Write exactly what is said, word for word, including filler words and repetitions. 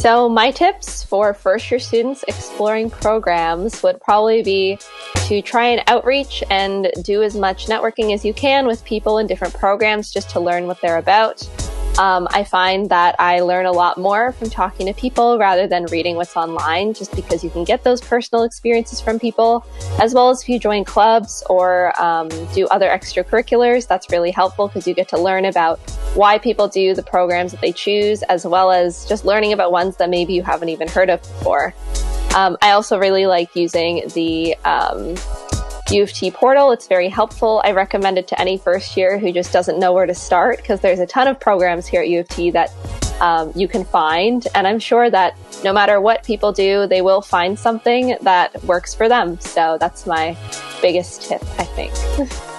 So my tips for first year students exploring programs would probably be to try and outreach and do as much networking as you can with people in different programs just to learn what they're about. Um, I find that I learn a lot more from talking to people rather than reading what's online, just because you can get those personal experiences from people, as well as if you join clubs or um, do other extracurriculars. That's really helpful because you get to learn about why people do the programs that they choose, as well as just learning about ones that maybe you haven't even heard of before. Um, I also really like using the um, U of T portal. It's very helpful. I recommend it to any first year who just doesn't know where to start, because there's a ton of programs here at U of T that um, you can find. And I'm sure that no matter what people do, they will find something that works for them. So that's my biggest tip, I think.